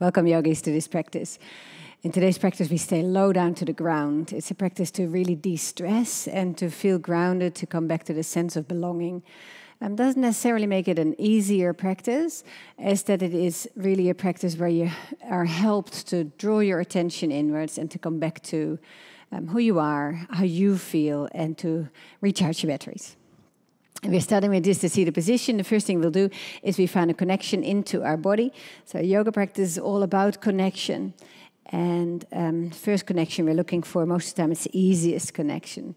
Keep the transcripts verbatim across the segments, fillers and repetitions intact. Welcome, yogis, to this practice. In today's practice, we stay low down to the ground. It's a practice to really de-stress and to feel grounded, to come back to the sense of belonging. Um, doesn't necessarily make it an easier practice, as that it is really a practice where you are helped to draw your attention inwards and to come back to um, who you are, how you feel, and to recharge your batteries. And we're starting with this to see the position. The first thing we'll do is we find a connection into our body. So yoga practice is all about connection. And um, first connection we're looking for, most of the time it's the easiest connection,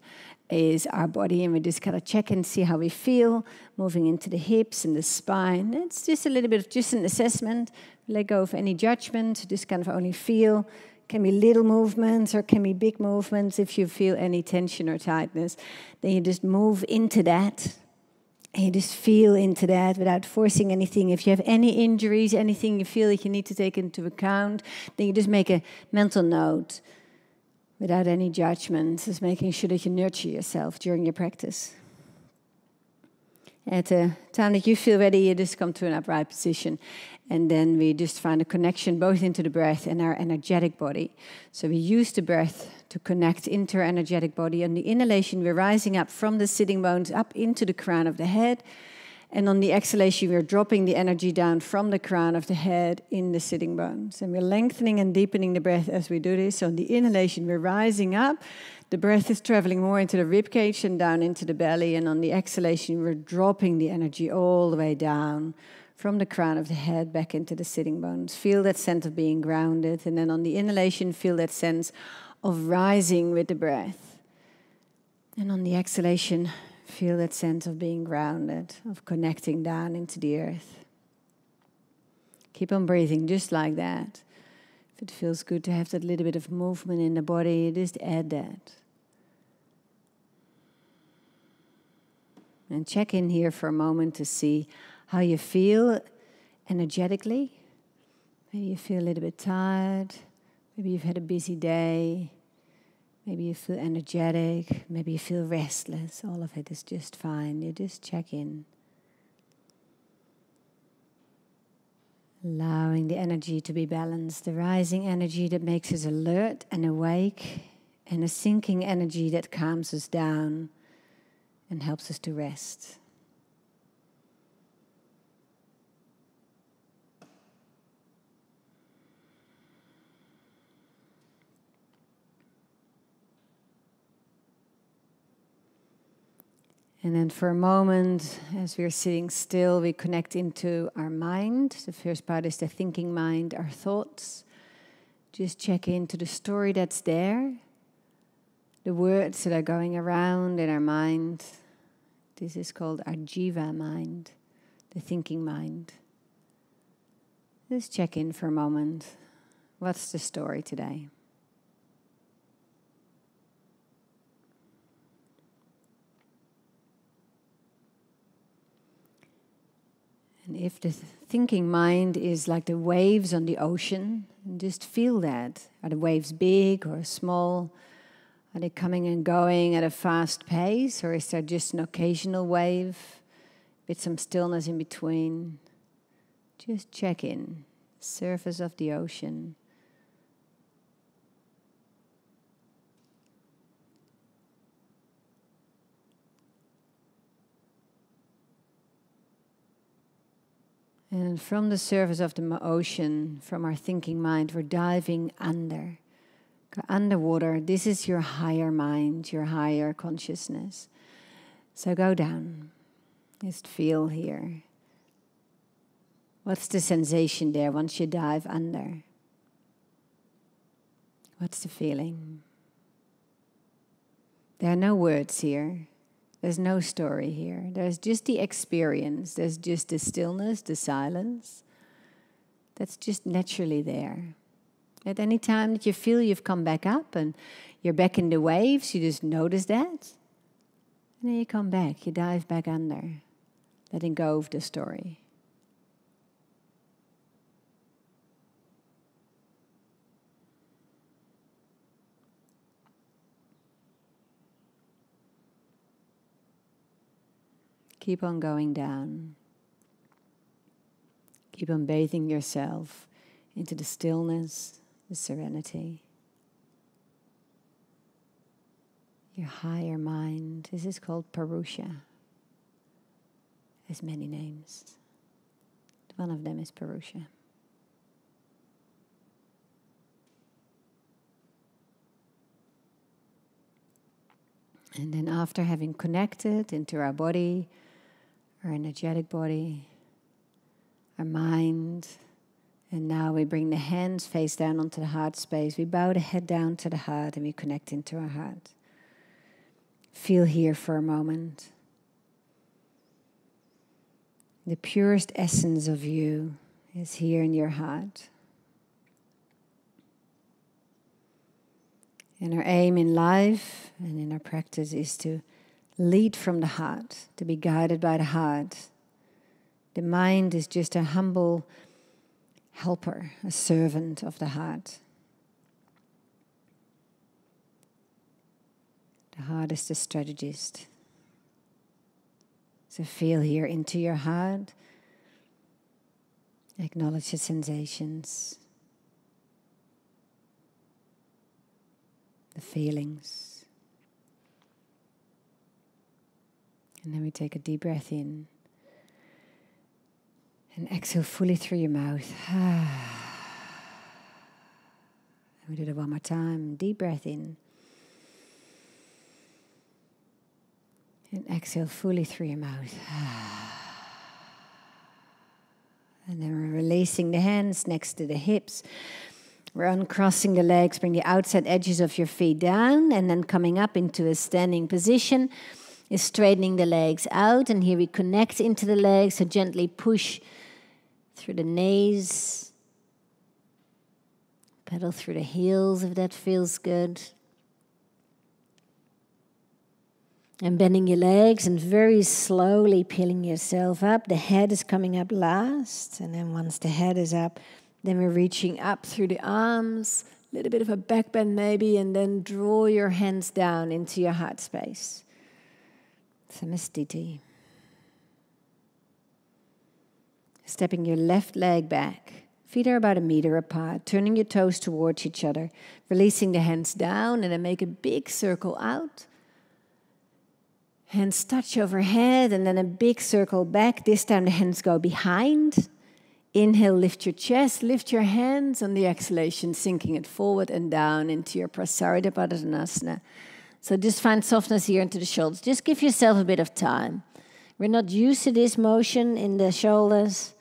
is our body. And we just kind of check and see how we feel, moving into the hips and the spine. It's just a little bit of just an assessment. Let go of any judgment, just kind of only feel. Can be little movements or can be big movements. If you feel any tension or tightness, then you just move into that. And you just feel into that without forcing anything. If you have any injuries, anything you feel that you need to take into account, then you just make a mental note without any judgment. Just making sure that you nurture yourself during your practice. At the time that you feel ready, you just come to an upright position. And then we just find a connection both into the breath and our energetic body. So we use the breath to connect into our energetic body. On the inhalation, we're rising up from the sitting bones up into the crown of the head. And on the exhalation, we're dropping the energy down from the crown of the head in the sitting bones. And we're lengthening and deepening the breath as we do this. So on the inhalation, we're rising up. The breath is traveling more into the ribcage and down into the belly. And on the exhalation, we're dropping the energy all the way down from the crown of the head back into the sitting bones. Feel that sense of being grounded. And then on the inhalation, feel that sense of rising with the breath. And on the exhalation, feel that sense of being grounded, of connecting down into the earth. Keep on breathing just like that. If it feels good to have that little bit of movement in the body, just add that. And check in here for a moment to see how you feel energetically. Maybe you feel a little bit tired. Maybe you've had a busy day. Maybe you feel energetic. Maybe you feel restless. All of it is just fine. You just check in. Allowing the energy to be balanced. The rising energy that makes us alert and awake. And a sinking energy that calms us down and helps us to rest. And then for a moment, as we're sitting still, we connect into our mind. The first part is the thinking mind, our thoughts. Just check into the story that's there, the words that are going around in our mind. This is called our jiva mind, the thinking mind. Just check in for a moment. What's the story today? And if the thinking mind is like the waves on the ocean, just feel that. Are the waves big or small? Are they coming and going at a fast pace? Or is there just an occasional wave with some stillness in between? Just check in. Surface of the ocean. And from the surface of the ocean, from our thinking mind, we're diving under. Underwater, this is your higher mind, your higher consciousness. So go down. Just feel here. What's the sensation there once you dive under? What's the feeling? There are no words here. There's no story here. There's just the experience. There's just the stillness, the silence. That's just naturally there. At any time that you feel you've come back up and you're back in the waves, you just notice that. And then you come back, you dive back under, letting go of the story. Keep on going down. Keep on bathing yourself into the stillness, the serenity. Your higher mind. This is called Parusha. It has many names. One of them is Parusha. And then after having connected into our body, our energetic body, our mind, and now we bring the hands face down onto the heart space. We bow the head down to the heart and we connect into our heart. Feel here for a moment. The purest essence of you is here in your heart. And our aim in life and in our practice is to lead from the heart, to be guided by the heart. The mind is just a humble helper, a servant of the heart. The heart is the strategist. So feel here into your heart. Acknowledge the sensations, the feelings. And then we take a deep breath in. And exhale fully through your mouth. And we do that one more time. Deep breath in. And exhale fully through your mouth. And then we're releasing the hands next to the hips. We're uncrossing the legs. Bring the outside edges of your feet down. And then coming up into a standing position is straightening the legs out. And here we connect into the legs. So gently push through the knees. Pedal through the heels if that feels good. And bending your legs and very slowly peeling yourself up. The head is coming up last. And then once the head is up, then we're reaching up through the arms. A little bit of a back bend maybe. And then draw your hands down into your heart space. Samastiti. Stepping your left leg back. Feet are about a meter apart. Turning your toes towards each other. Releasing the hands down. And then make a big circle out. Hands touch overhead and then a big circle back. This time the hands go behind. Inhale, lift your chest, lift your hands. On the exhalation, sinking it forward and down into your Prasarita. So just find softness here into the shoulders. Just give yourself a bit of time. We're not used to this motion in the shoulders.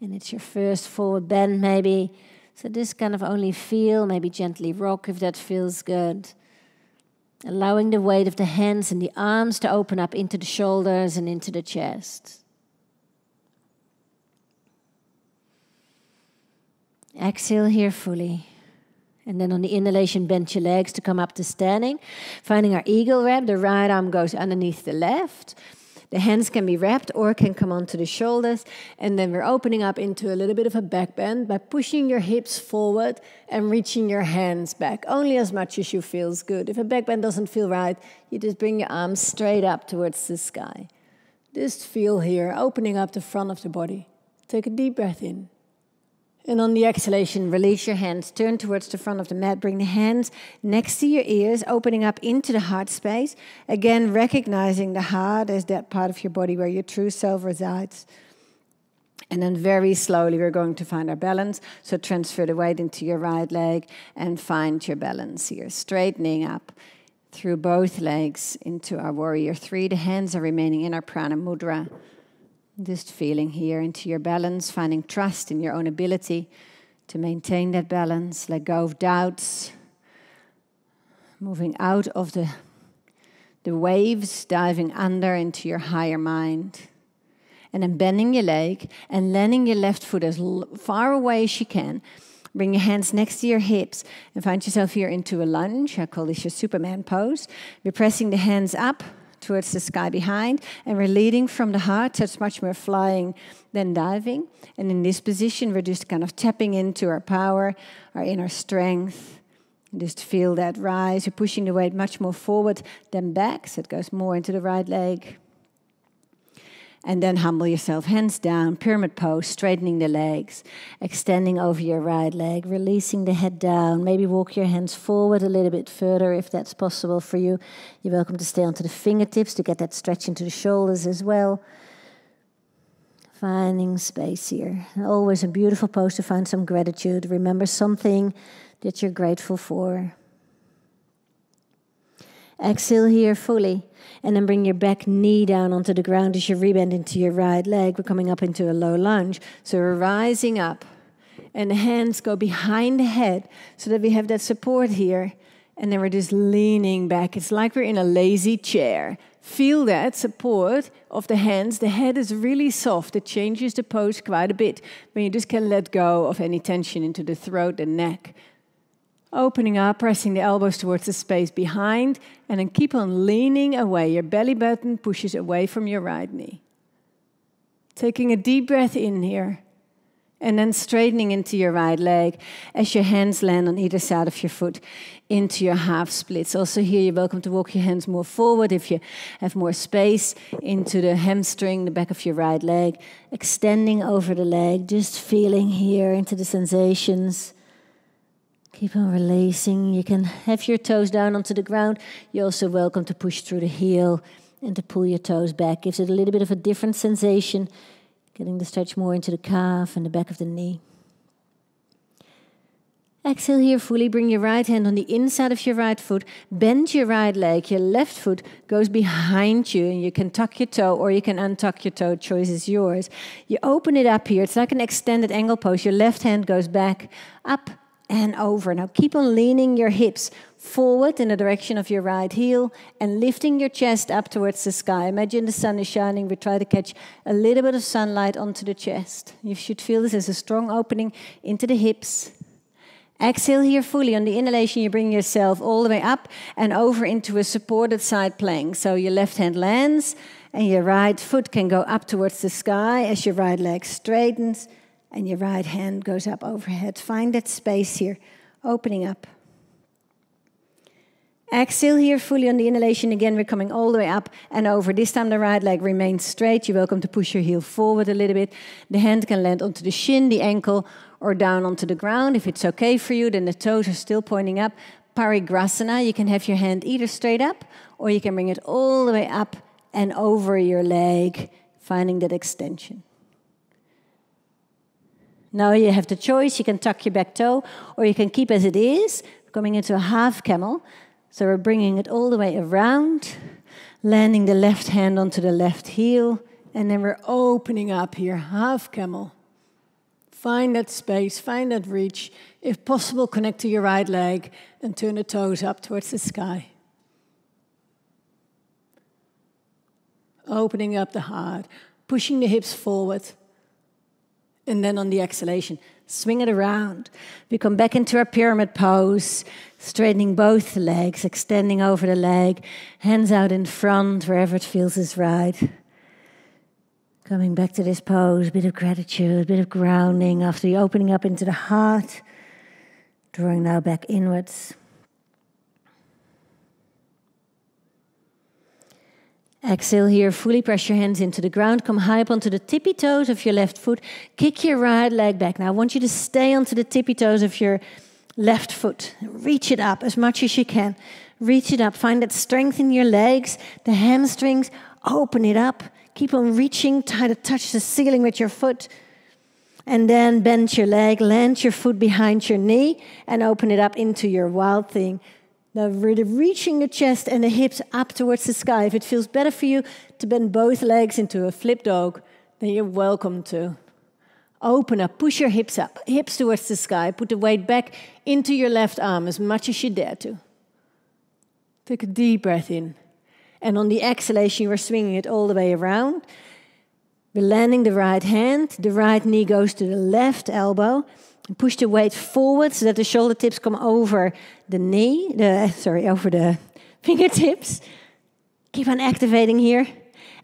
And it's your first forward bend maybe. So just kind of only feel, maybe gently rock if that feels good. Allowing the weight of the hands and the arms to open up into the shoulders and into the chest. Exhale here fully. And then on the inhalation, bend your legs to come up to standing. Finding our eagle wrap, the right arm goes underneath the left. The hands can be wrapped or can come onto the shoulders. And then we're opening up into a little bit of a back bend by pushing your hips forward and reaching your hands back. Only as much as you feels good. If a back bend doesn't feel right, you just bring your arms straight up towards the sky. Just feel here, opening up the front of the body. Take a deep breath in. And on the exhalation, release your hands, turn towards the front of the mat, bring the hands next to your ears, opening up into the heart space. Again, recognizing the heart as that part of your body where your true self resides. And then very slowly we're going to find our balance. So transfer the weight into your right leg and find your balance here. Straightening up through both legs into our warrior three. The hands are remaining in our prana mudra. Just feeling here into your balance, finding trust in your own ability to maintain that balance. Let go of doubts. Moving out of the, the waves, diving under into your higher mind. And then bending your leg and landing your left foot as far away as you can. Bring your hands next to your hips and find yourself here into a lunge. I call this your Superman pose. We're pressing the hands up towards the sky behind, and we're leading from the heart, so it's much more flying than diving. And in this position, we're just kind of tapping into our power, our inner strength. And just feel that rise. You're pushing the weight much more forward than back, so it goes more into the right leg. and then humble yourself. Hands down, pyramid pose, straightening the legs, extending over your right leg, releasing the head down. Maybe walk your hands forward a little bit further if that's possible for you. You're welcome to stay onto the fingertips to get that stretch into the shoulders as well. Finding space here. And always a beautiful pose to find some gratitude. Remember something that you're grateful for. Exhale here fully, and then bring your back knee down onto the ground as you rebend into your right leg. We're coming up into a low lunge. So we're rising up, and the hands go behind the head so that we have that support here. And then we're just leaning back. It's like we're in a lazy chair. Feel that support of the hands. The head is really soft. It changes the pose quite a bit. When you just can let go of any tension into the throat, the neck. Opening up, pressing the elbows towards the space behind, and then keep on leaning away. Your belly button pushes away from your right knee. Taking a deep breath in here, and then straightening into your right leg as your hands land on either side of your foot into your half splits. Also here, you're welcome to walk your hands more forward if you have more space into the hamstring, the back of your right leg. Extending over the leg, just feeling here into the sensations. Keep on releasing. You can have your toes down onto the ground. You're also welcome to push through the heel and to pull your toes back. Gives it a little bit of a different sensation, getting the stretch more into the calf and the back of the knee. Exhale here fully. Bring your right hand on the inside of your right foot. Bend your right leg. Your left foot goes behind you, and you can tuck your toe or you can untuck your toe. Choice is yours. You open it up here. It's like an extended angle pose. Your left hand goes back, up, and over. Now keep on leaning your hips forward in the direction of your right heel and lifting your chest up towards the sky. Imagine the sun is shining. We try to catch a little bit of sunlight onto the chest. You should feel this as a strong opening into the hips. Exhale here fully. On the inhalation, you bring yourself all the way up and over into a supported side plank. So your left hand lands and your right foot can go up towards the sky as your right leg straightens. And your right hand goes up overhead. Find that space here, opening up. Exhale here fully on the inhalation. Again, we're coming all the way up and over. This time the right leg remains straight. You're welcome to push your heel forward a little bit. The hand can land onto the shin, the ankle, or down onto the ground. If it's okay for you, then the toes are still pointing up. Parigrasana, you can have your hand either straight up, or you can bring it all the way up and over your leg, finding that extension. Now you have the choice. You can tuck your back toe or you can keep as it is, coming into a half camel. So we're bringing it all the way around, landing the left hand onto the left heel, and then we're opening up here, half camel. Find that space, find that reach. If possible, connect to your right leg and turn the toes up towards the sky. Opening up the heart, pushing the hips forward. And then on the exhalation, swing it around. We come back into our pyramid pose, straightening both legs, extending over the leg, hands out in front, wherever it feels is right. Coming back to this pose, bit of gratitude, bit of grounding after the opening up into the heart, drawing now back inwards. Exhale here, fully press your hands into the ground. Come high up onto the tippy toes of your left foot. Kick your right leg back. Now I want you to stay onto the tippy toes of your left foot. Reach it up as much as you can. Reach it up. Find that strength in your legs, the hamstrings. Open it up. Keep on reaching. Try to touch the ceiling with your foot. And then bend your leg. Land your foot behind your knee and open it up into your wild thing. Now really reaching the chest and the hips up towards the sky. If it feels better for you to bend both legs into a flip dog, then you're welcome to. Open up, push your hips up, hips towards the sky. Put the weight back into your left arm as much as you dare to. Take a deep breath in. And on the exhalation, you are swinging it all the way around. We're landing the right hand. The right knee goes to the left elbow. Push the weight forward so that the shoulder tips come over the knee, the, sorry, over the fingertips. Keep on activating here.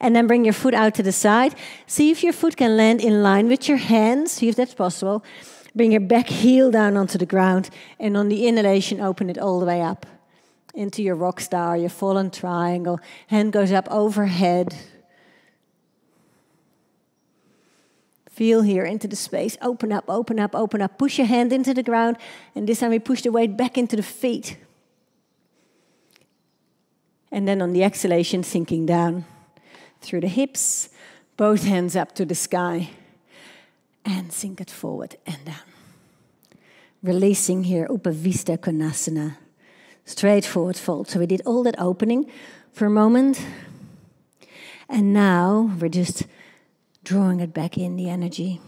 And then bring your foot out to the side. See if your foot can land in line with your hands. See if that's possible. Bring your back heel down onto the ground. And on the inhalation, open it all the way up into your rock star, your fallen triangle. Hand goes up overhead. feel here into the space. Open up, open up, open up. Push your hand into the ground. And this time we push the weight back into the feet. And then on the exhalation, sinking down through the hips. Both hands up to the sky. And sink it forward and down. Releasing here, Upavista Konasana. Straight forward fold. So we did all that opening for a moment. And now we're just drawing it back in, the energy.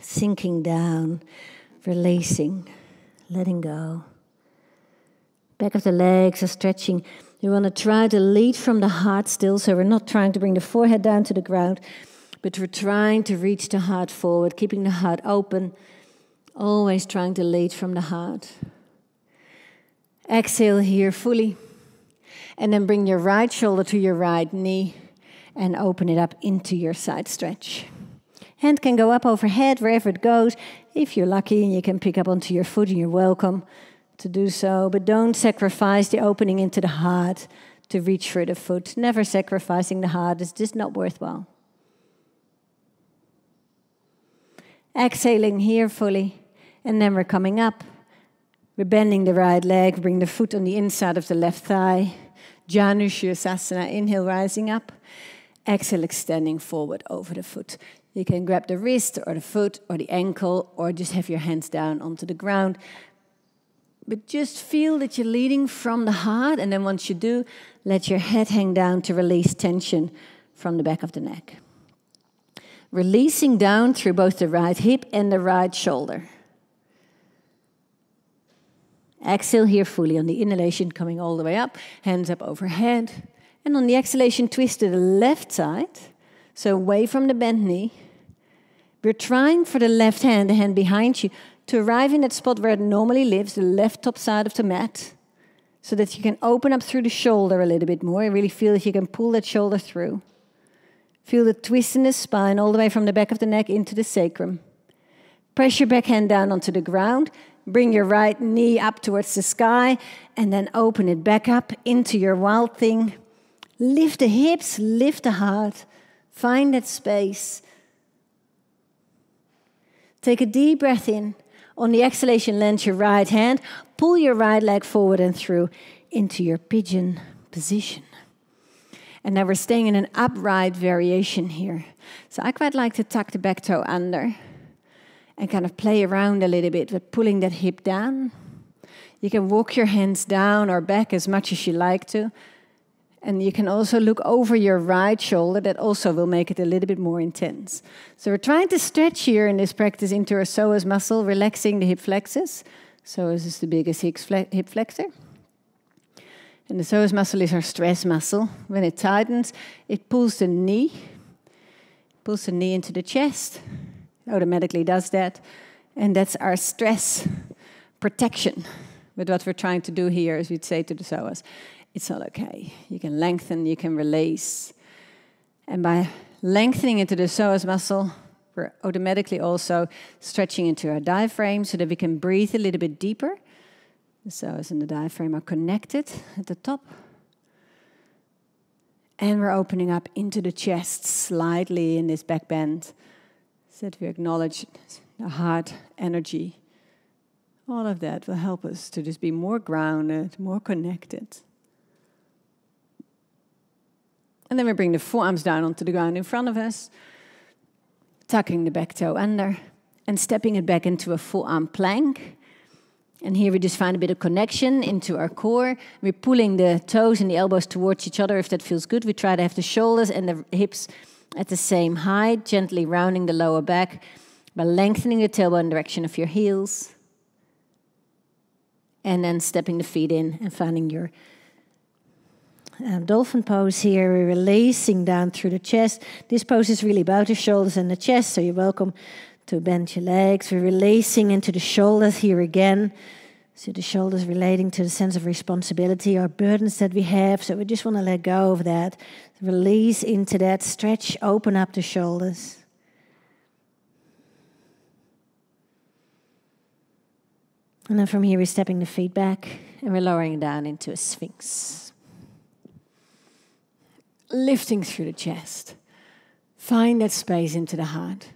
Sinking down, releasing, letting go. Back of the legs are stretching. You want to try to lead from the heart still, so we're not trying to bring the forehead down to the ground, but we're trying to reach the heart forward, keeping the heart open, always trying to lead from the heart. Exhale here fully. And then bring your right shoulder to your right knee and open it up into your side stretch. Hand can go up overhead, wherever it goes. If you're lucky, and you can pick up onto your foot, and you're welcome to do so. But don't sacrifice the opening into the heart to reach for the foot. Never sacrificing the heart. It's just not worthwhile. Exhaling here fully. And then we're coming up. We're bending the right leg, bring the foot on the inside of the left thigh. Janushirasana, inhale, rising up. Exhale, extending forward over the foot. You can grab the wrist or the foot or the ankle, or just have your hands down onto the ground. But just feel that you're leading from the heart, and then once you do, let your head hang down to release tension from the back of the neck. Releasing down through both the right hip and the right shoulder. Exhale here fully on the inhalation, coming all the way up, hands up overhead. And on the exhalation, twist to the left side, so away from the bent knee. We're trying for the left hand, the hand behind you, to arrive in that spot where it normally lives, the left top side of the mat, so that you can open up through the shoulder a little bit more. You really feel that you can pull that shoulder through. Feel the twist in the spine all the way from the back of the neck into the sacrum. Press your back hand down onto the ground. Bring your right knee up towards the sky and then open it back up into your wild thing. Lift the hips, lift the heart. Find that space. Take a deep breath in. On the exhalation, land your right hand. Pull your right leg forward and through into your pigeon position. And now we're staying in an upright variation here. So I quite like to tuck the back toe under and kind of play around a little bit with pulling that hip down. You can walk your hands down or back as much as you like to. And you can also look over your right shoulder. That also will make it a little bit more intense. So we're trying to stretch here in this practice into our psoas muscle, relaxing the hip flexors. Psoas is the biggest hip flexor. And the psoas muscle is our stress muscle. When it tightens, it pulls the knee, pulls the knee into the chest. Automatically does that, and that's our stress protection. But what we're trying to do here is we'd say to the psoas, it's all okay. You can lengthen, you can release. And by lengthening into the psoas muscle, we're automatically also stretching into our diaphragm so that we can breathe a little bit deeper. The psoas and the diaphragm are connected at the top. And we're opening up into the chest slightly in this back bend. That we acknowledge the heart energy. All of that will help us to just be more grounded, more connected. And then we bring the forearms down onto the ground in front of us, tucking the back toe under and stepping it back into a full arm plank. And here we just find a bit of connection into our core. We're pulling the toes and the elbows towards each other if that feels good. We try to have the shoulders and the hips at the same height, gently rounding the lower back by lengthening the tailbone in the direction of your heels. And then stepping the feet in and finding your um, dolphin pose here. We're releasing down through the chest. This pose is really about the shoulders and the chest, so you're welcome to bend your legs. We're releasing into the shoulders here again. So the shoulders relating to the sense of responsibility or burdens that we have. So we just want to let go of that. Release into that. Stretch, open up the shoulders. And then from here we're stepping the feet back. And we're lowering down into a sphinx. Lifting through the chest. Find that space into the heart.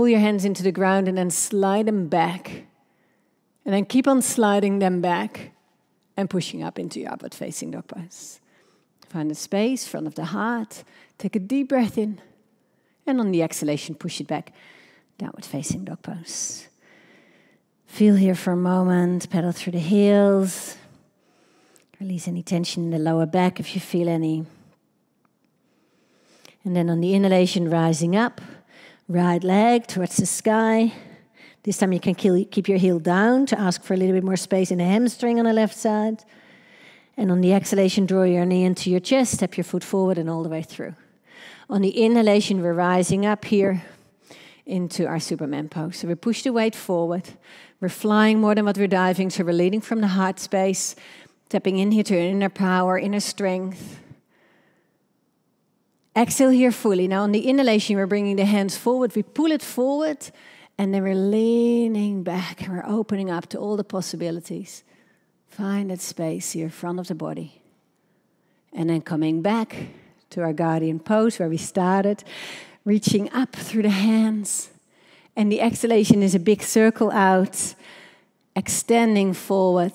Pull your hands into the ground and then slide them back. And then keep on sliding them back and pushing up into your upward facing dog pose. Find a space, front of the heart. Take a deep breath in. And on the exhalation, push it back. Downward facing dog pose. Feel here for a moment. Pedal through the heels. Release any tension in the lower back if you feel any. And then on the inhalation, rising up. Right leg towards the sky. This time you can keep your heel down to ask for a little bit more space in the hamstring on the left side. And on the exhalation, draw your knee into your chest, step your foot forward and all the way through. On the inhalation, we're rising up here into our Superman pose. So we push the weight forward. We're flying more than what we're diving, so we're leading from the heart space, tapping in here to inner power, inner strength. Exhale here fully. Now on the inhalation, we're bringing the hands forward. We pull it forward. And then we're leaning back and we're opening up to all the possibilities. Find that space here in front of the body. And then coming back to our guardian pose where we started. Reaching up through the hands. And the exhalation is a big circle out. Extending forward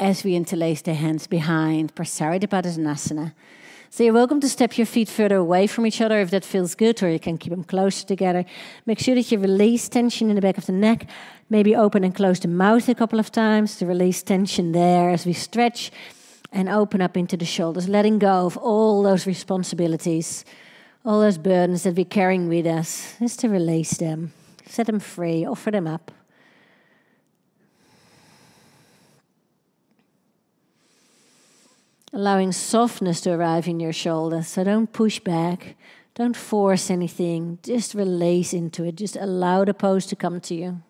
as we interlace the hands behind. Prasaradipadasana. So you're welcome to step your feet further away from each other if that feels good, or you can keep them closer together. Make sure that you release tension in the back of the neck. Maybe open and close the mouth a couple of times to release tension there as we stretch and open up into the shoulders, letting go of all those responsibilities, all those burdens that we're carrying with us, just to release them, set them free, offer them up. Allowing softness to arrive in your shoulders. So don't push back. Don't force anything. Just release into it. Just allow the pose to come to you.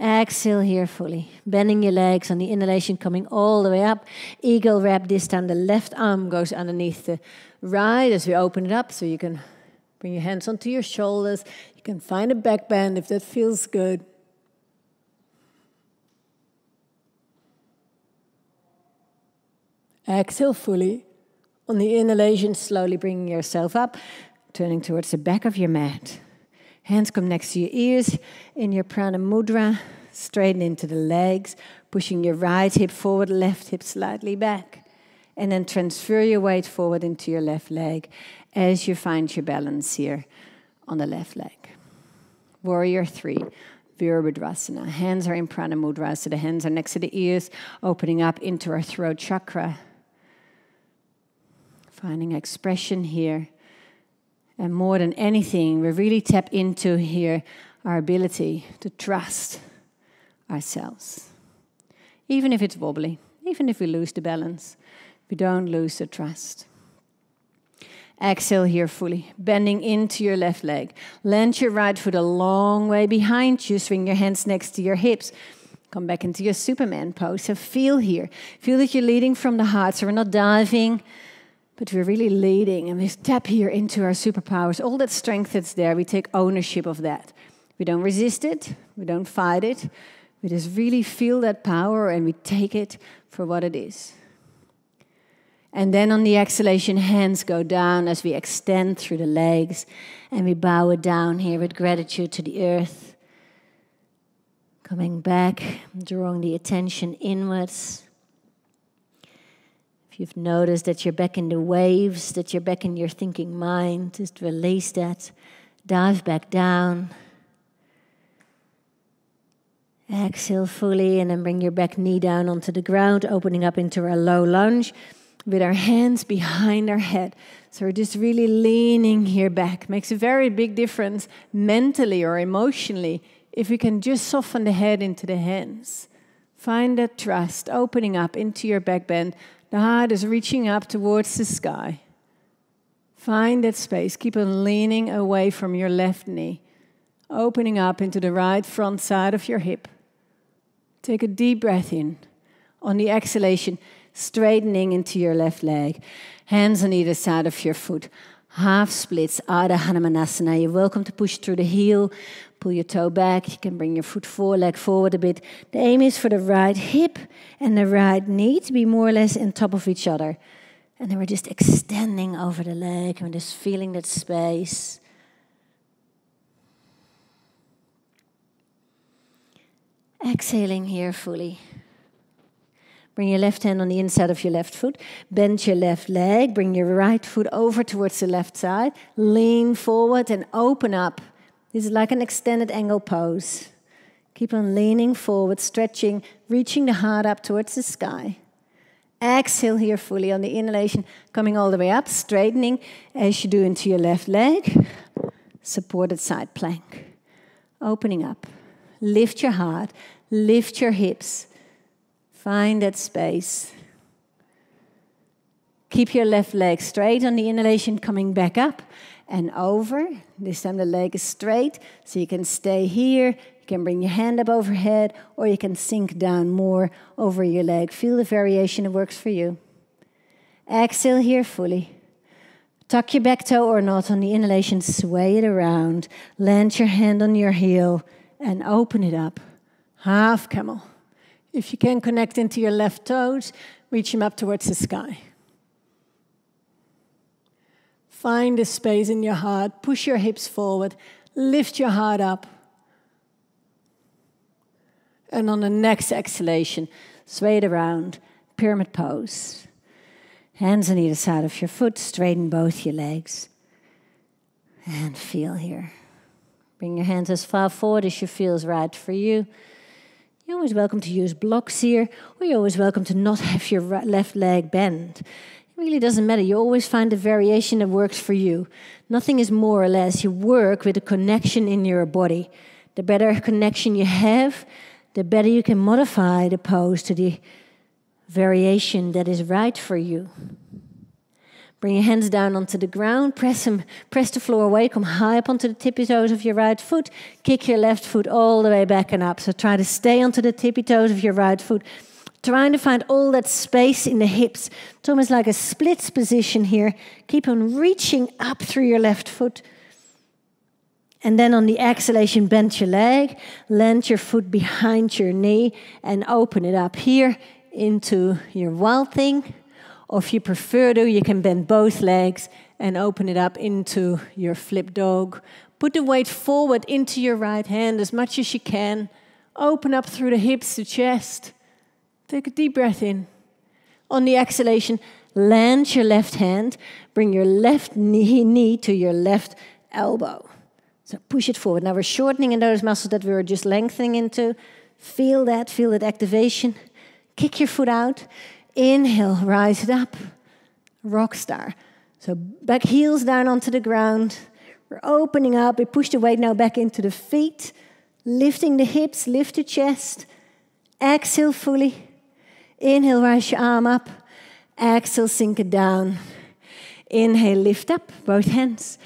Exhale here fully. Bending your legs on the inhalation, coming all the way up. Eagle wrap this time. The left arm goes underneath the right as we open it up. So you can bring your hands onto your shoulders. You can find a back bend if that feels good. Exhale fully. On the inhalation, slowly bringing yourself up, turning towards the back of your mat. Hands come next to your ears in your prana mudra. Straighten into the legs, pushing your right hip forward, left hip slightly back. And then transfer your weight forward into your left leg as you find your balance here on the left leg. Warrior three. Virabhadrasana. Hands are in prana mudra, so the hands are next to the ears, opening up into our throat chakra. Finding expression here. And more than anything, we really tap into here our ability to trust ourselves. Even if it's wobbly, even if we lose the balance, we don't lose the trust. Exhale here fully, bending into your left leg. Land your right foot a long way behind you. Swing your hands next to your hips. Come back into your Superman pose. So feel here. Feel that you're leading from the heart. So we're not diving, but we're really leading. And we tap here into our superpowers. All that strength that's there, we take ownership of that. We don't resist it. We don't fight it. We just really feel that power and we take it for what it is. And then on the exhalation, hands go down as we extend through the legs. And we bow it down here with gratitude to the earth. Coming back, drawing the attention inwards. If you've noticed that you're back in the waves, that you're back in your thinking mind, just release that. Dive back down. Exhale fully and then bring your back knee down onto the ground, opening up into a low lunge. With our hands behind our head. So we're just really leaning here back. Makes a very big difference mentally or emotionally if we can just soften the head into the hands. Find that trust, opening up into your back bend. The heart is reaching up towards the sky. Find that space. Keep on leaning away from your left knee. Opening up into the right front side of your hip. Take a deep breath in. On the exhalation, straightening into your left leg. Hands on either side of your foot. Half splits, Ardha Hanumanasana. You're welcome to push through the heel. Pull your toe back. You can bring your foot foreleg forward a bit. The aim is for the right hip and the right knee to be more or less on top of each other. And then we're just extending over the leg. And we're just feeling that space. Exhaling here fully. Bring your left hand on the inside of your left foot. Bend your left leg. Bring your right foot over towards the left side. Lean forward and open up. This is like an extended angle pose. Keep on leaning forward, stretching, reaching the heart up towards the sky. Exhale here fully on the inhalation, coming all the way up, straightening as you do into your left leg. Supported side plank. Opening up. Lift your heart. Lift your hips. Find that space. Keep your left leg straight on the inhalation, coming back up and over. This time the leg is straight, so you can stay here. You can bring your hand up overhead, or you can sink down more over your leg. Feel the variation that works for you. Exhale here fully. Tuck your back toe or not on the inhalation, sway it around. Land your hand on your heel and open it up. Half camel. If you can, connect into your left toes, reach them up towards the sky. Find the space in your heart, push your hips forward, lift your heart up. And on the next exhalation, sway it around, pyramid pose. Hands on either side of your foot, straighten both your legs. And feel here. Bring your hands as far forward as you feel is right for you. You're always welcome to use blocks here, or you're always welcome to not have your right, left leg bend. It really doesn't matter. You always find a variation that works for you. Nothing is more or less. You work with a connection in your body. The better connection you have, the better you can modify the pose to the variation that is right for you. Bring your hands down onto the ground, press them, press the floor away, come high up onto the tippy toes of your right foot, kick your left foot all the way back and up. So try to stay onto the tippy toes of your right foot, trying to find all that space in the hips. It's almost like a splits position here. Keep on reaching up through your left foot. And then on the exhalation, bend your leg, land your foot behind your knee and open it up here into your wild thing. Or if you prefer to, you can bend both legs and open it up into your flip dog. Put the weight forward into your right hand as much as you can. Open up through the hips, the chest. Take a deep breath in. On the exhalation, land your left hand. Bring your left knee, knee to your left elbow. So push it forward. Now we're shortening in those muscles that we were just lengthening into. Feel that, feel that activation. Kick your foot out. Inhale, rise it up, rock star. So back heels down onto the ground. We're opening up. We push the weight now back into the feet, lifting the hips, lift the chest. Exhale fully. Inhale, rise your arm up. Exhale, sink it down. Inhale, lift up, both hands.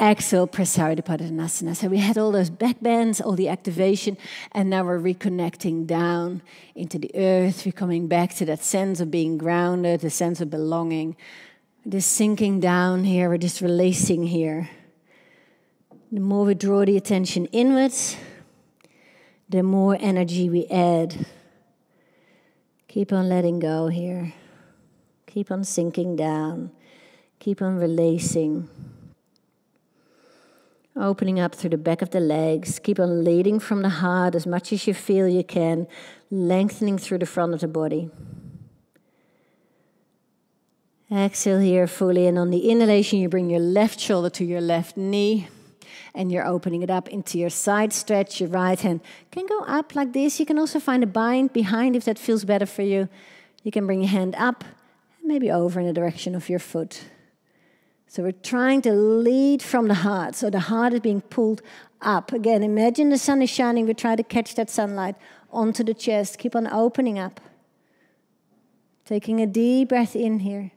Exhale, Prasarita Padottanasana. So we had all those back bends, all the activation, and now we're reconnecting down into the earth. We're coming back to that sense of being grounded, the sense of belonging. We're just sinking down here, we're just releasing here. The more we draw the attention inwards, the more energy we add. Keep on letting go here. Keep on sinking down. Keep on releasing. Opening up through the back of the legs. Keep on leading from the heart as much as you feel you can. Lengthening through the front of the body. Exhale here fully. And on the inhalation, you bring your left shoulder to your left knee. And you're opening it up into your side stretch. Your right hand can go up like this. You can also find a bind behind if that feels better for you. You can bring your hand up. And maybe over in the direction of your foot. So we're trying to lead from the heart. So the heart is being pulled up. Again, imagine the sun is shining. We try to catch that sunlight onto the chest. Keep on opening up. Taking a deep breath in here.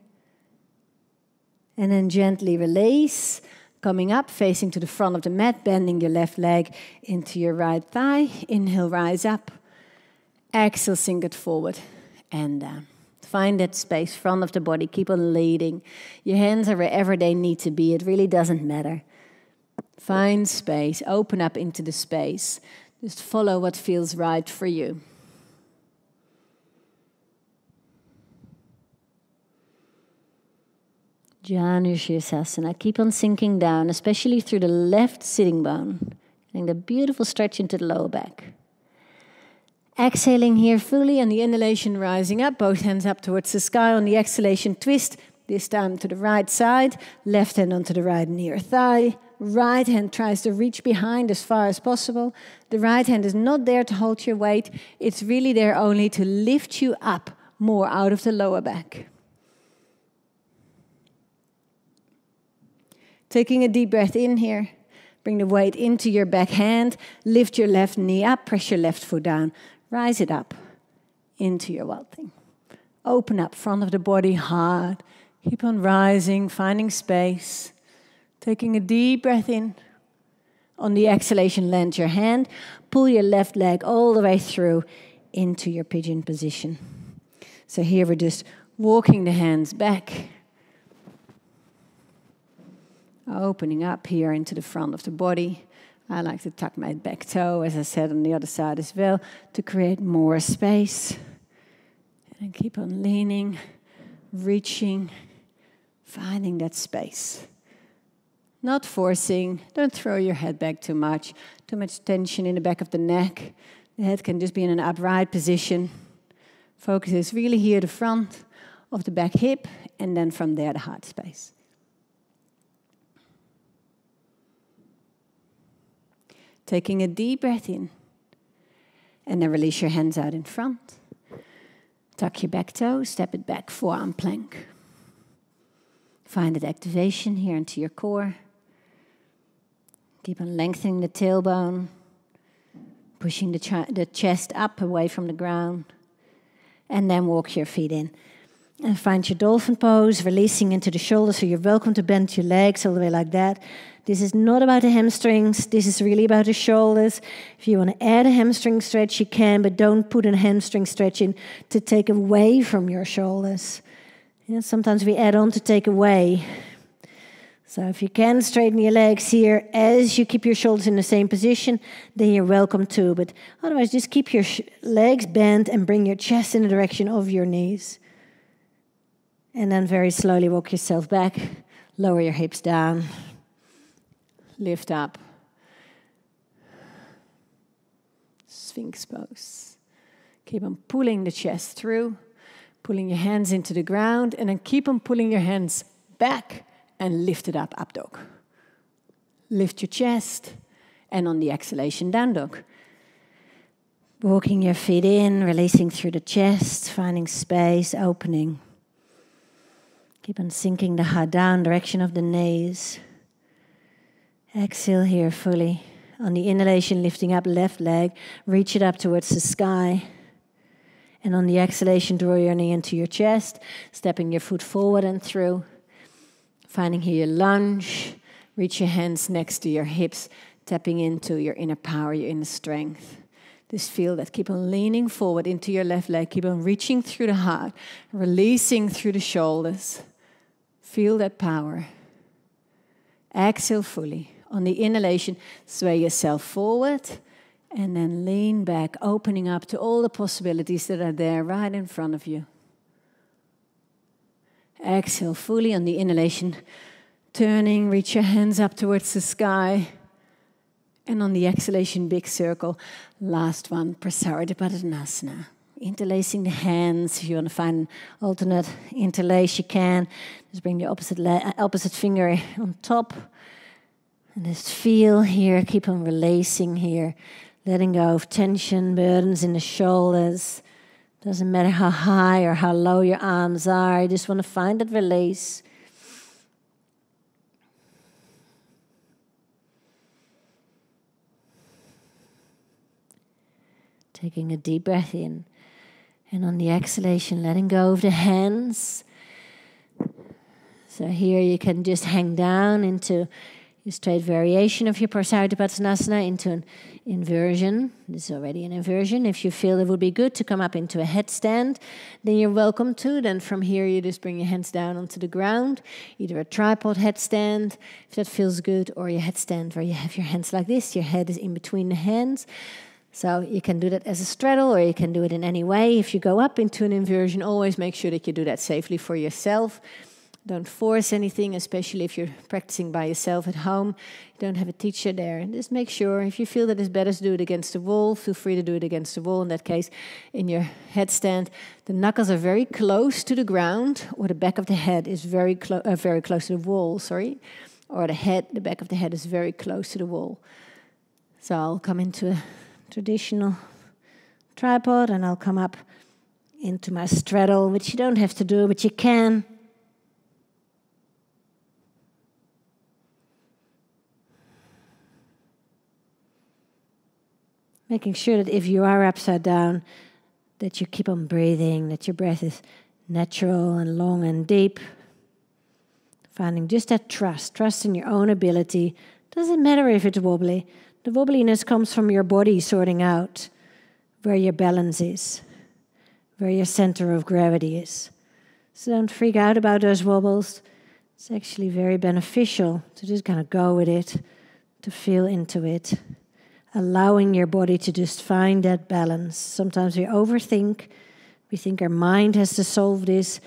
And then gently release. Coming up, facing to the front of the mat. Bending your left leg into your right thigh. Inhale, rise up. Exhale, sink it forward and down. Find that space, front of the body. Keep on leading. Your hands are wherever they need to be. It really doesn't matter. Find space. Open up into the space. Just follow what feels right for you. Janu Sirsasana. Keep on sinking down, especially through the left sitting bone. Getting the beautiful stretch into the lower back. Exhaling here fully, and the inhalation rising up, both hands up towards the sky. On the exhalation, twist, this time to the right side, left hand onto the right near thigh. Right hand tries to reach behind as far as possible. The right hand is not there to hold your weight. It's really there only to lift you up more out of the lower back. Taking a deep breath in here. Bring the weight into your back hand. Lift your left knee up. Press your left foot down. Rise it up into your wild thing. Open up front of the body hard. Keep on rising, finding space. Taking a deep breath in. On the exhalation, land your hand. Pull your left leg all the way through into your pigeon position. So here we're just walking the hands back. Opening up here into the front of the body. I like to tuck my back toe, as I said, on the other side as well, to create more space. And keep on leaning, reaching, finding that space. Not forcing, don't throw your head back too much. Too much tension in the back of the neck. The head can just be in an upright position. Focus is really here, the front of the back hip, and then from there, the heart space. Taking a deep breath in. And then release your hands out in front. Tuck your back toe, step it back, forearm plank. Find that activation here into your core. Keep on lengthening the tailbone. Pushing the, ch the chest up away from the ground. And then walk your feet in. And find your dolphin pose, releasing into the shoulders, so you're welcome to bend your legs all the way like that. This is not about the hamstrings, this is really about the shoulders. If you want to add a hamstring stretch, you can, but don't put a hamstring stretch in to take away from your shoulders. You know, sometimes we add on to take away. So if you can straighten your legs here as you keep your shoulders in the same position, then you're welcome to. But otherwise, just keep your sh legs bent and bring your chest in the direction of your knees. And then very slowly walk yourself back, lower your hips down, lift up. Sphinx pose. Keep on pulling the chest through, pulling your hands into the ground, and then keep on pulling your hands back and lift it up, up dog. Lift your chest, and on the exhalation, down dog. Walking your feet in, releasing through the chest, finding space, opening. Keep on sinking the heart down, direction of the nays. Exhale here fully. On the inhalation, lifting up left leg, reach it up towards the sky. And on the exhalation, draw your knee into your chest, stepping your foot forward and through. Finding here your lunge. Reach your hands next to your hips, tapping into your inner power, your inner strength. Just feel that. Keep on leaning forward into your left leg. Keep on reaching through the heart, releasing through the shoulders. Feel that power. Exhale fully. On the inhalation, sway yourself forward and then lean back, opening up to all the possibilities that are there right in front of you. Exhale fully. On the inhalation, turning, reach your hands up towards the sky. And on the exhalation, big circle. Last one, Prasaradipadottanasana. Interlacing the hands. If you want to find an alternate interlace, you can. Just bring the opposite, opposite finger on top. And just feel here. Keep on releasing here. Letting go of tension, burdens in the shoulders. Doesn't matter how high or how low your arms are. You just want to find that release. Taking a deep breath in. And on the exhalation, letting go of the hands. So here you can just hang down into your straight variation of your Prasaradipadottanasana, into an inversion. This is already an inversion. If you feel it would be good to come up into a headstand, then you're welcome to. Then from here, you just bring your hands down onto the ground, either a tripod headstand, if that feels good, or your headstand where you have your hands like this. Your head is in between the hands. So you can do that as a straddle, or you can do it in any way. If you go up into an inversion, always make sure that you do that safely for yourself. Don't force anything, especially if you're practicing by yourself at home. You don't have a teacher there. Just make sure, if you feel that it's better to do it against the wall, feel free to do it against the wall. In that case, in your headstand, the knuckles are very close to the ground, or the back of the head is very, clo uh, very close to the wall, sorry. Or the head, the back of the head is very close to the wall. So I'll come into a traditional tripod and I'll come up into my straddle, which you don't have to do, but you can. Making sure that if you are upside down, that you keep on breathing, that your breath is natural and long and deep. Finding just that trust, trust in your own ability. Doesn't matter if it's wobbly. The wobbliness comes from your body sorting out where your balance is, where your center of gravity is. So don't freak out about those wobbles. It's actually very beneficial to just kind of go with it, to feel into it, allowing your body to just find that balance. Sometimes we overthink. We think our mind has to solve this.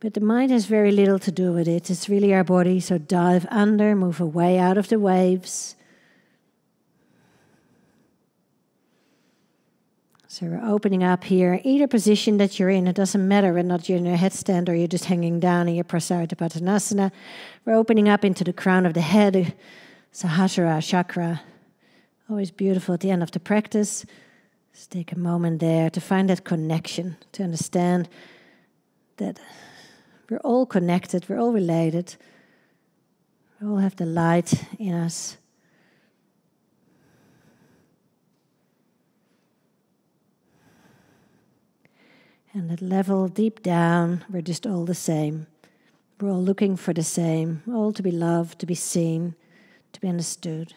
But the mind has very little to do with it. It's really our body. So dive under, move away out of the waves. So we're opening up here. Either position that you're in, it doesn't matter whether or not you're in a headstand or you're just hanging down in your Prasaratapatanasana. We're opening up into the crown of the head, Sahasrara chakra. Always beautiful at the end of the practice. Just take a moment there to find that connection, to understand that we're all connected, we're all related. We all have the light in us. And at level deep down, we're just all the same. We're all looking for the same, all to be loved, to be seen, to be understood.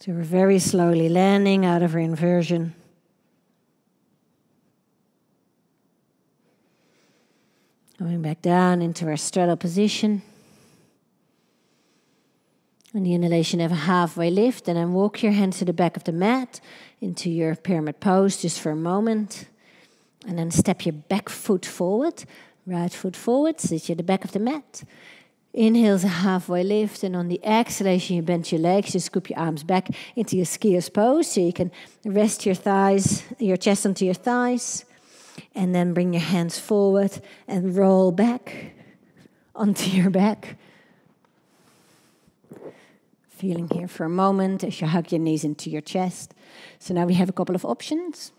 So we're very slowly landing out of our inversion. Going back down into our straddle position. On the inhalation, have a halfway lift, and then walk your hands to the back of the mat, into your pyramid pose just for a moment. And then step your back foot forward, right foot forward, sit at the back of the mat. Inhale is a halfway lift, and on the exhalation you bend your legs, you scoop your arms back into your skier's pose, so you can rest your thighs, your chest onto your thighs, and then bring your hands forward and roll back onto your back. Feeling here for a moment as you hug your knees into your chest. So now we have a couple of options.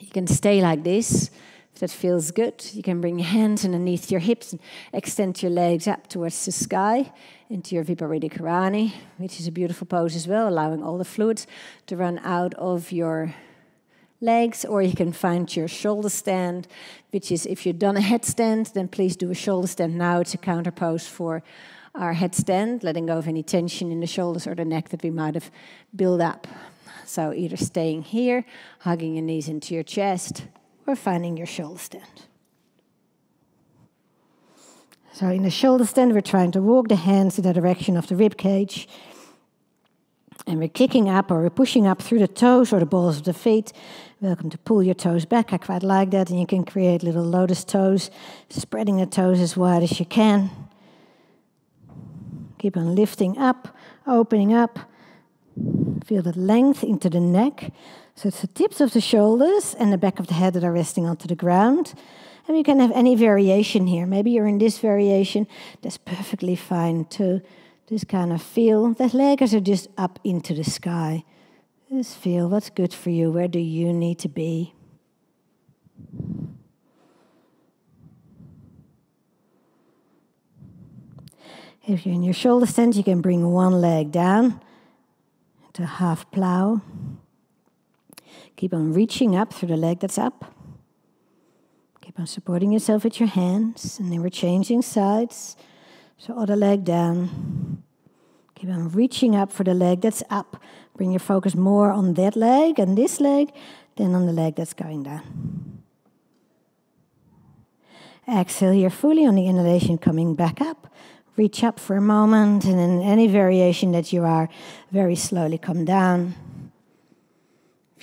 You can stay like this, if that feels good. You can bring your hands underneath your hips and extend your legs up towards the sky into your Viparita, which is a beautiful pose as well, allowing all the fluids to run out of your legs. Or you can find your shoulder stand, which is, if you've done a headstand, then please do a shoulder stand now. It's a counter pose for our headstand, letting go of any tension in the shoulders or the neck that we might have built up. So either staying here, hugging your knees into your chest, or finding your shoulder stand. So in the shoulder stand, we're trying to walk the hands in the direction of the rib cage. And we're kicking up, or we're pushing up through the toes or the balls of the feet. Welcome to pull your toes back. I quite like that. And you can create little lotus toes, spreading the toes as wide as you can. Keep on lifting up, opening up. Feel the length into the neck. So it's the tips of the shoulders and the back of the head that are resting onto the ground. And you can have any variation here. Maybe you're in this variation. That's perfectly fine too. Just kind of feel that legs are just up into the sky. Just feel what's good for you. Where do you need to be? If you're in your shoulder stand, you can bring one leg down to half plow. Keep on reaching up through the leg that's up. Keep on supporting yourself with your hands. And then we're changing sides. So other leg down. Keep on reaching up for the leg that's up. Bring your focus more on that leg and this leg than on the leg that's going down. Exhale here fully on the inhalation, coming back up. Reach up for a moment, and in any variation that you are, very slowly come down.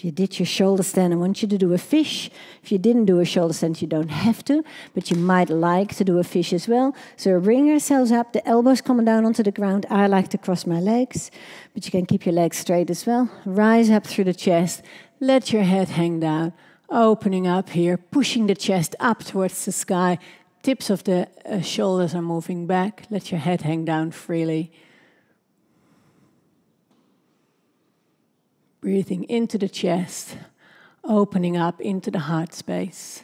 If you did your shoulder stand, I want you to do a fish. If you didn't do a shoulder stand, you don't have to, but you might like to do a fish as well. So bring yourselves up, the elbows coming down onto the ground. I like to cross my legs, but you can keep your legs straight as well. Rise up through the chest, let your head hang down, opening up here, pushing the chest up towards the sky. Tips of the uh, shoulders are moving back. Let your head hang down freely. Breathing into the chest, opening up into the heart space.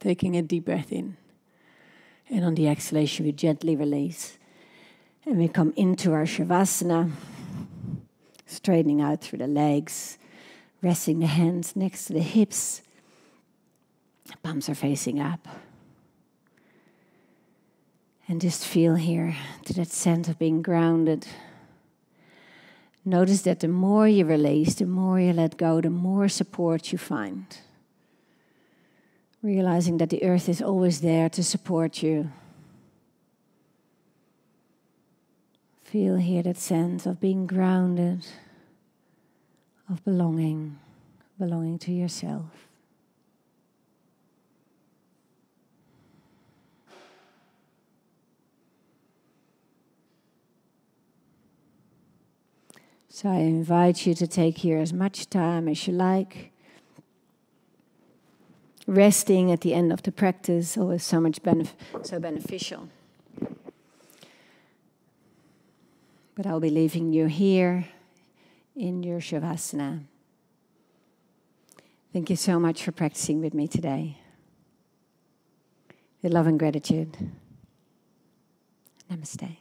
Taking a deep breath in. And on the exhalation, we gently release. And we come into our Shavasana. Straightening out through the legs. Resting the hands next to the hips. The palms are facing up. And just feel here to that sense of being grounded. Notice that the more you release, the more you let go, the more support you find. Realizing that the earth is always there to support you. Feel here that sense of being grounded, of belonging, belonging to yourself. So I invite you to take here as much time as you like. Resting at the end of the practice, always so much benef so beneficial. But I'll be leaving you here in your Shavasana. Thank you so much for practicing with me today. With love and gratitude. Namaste.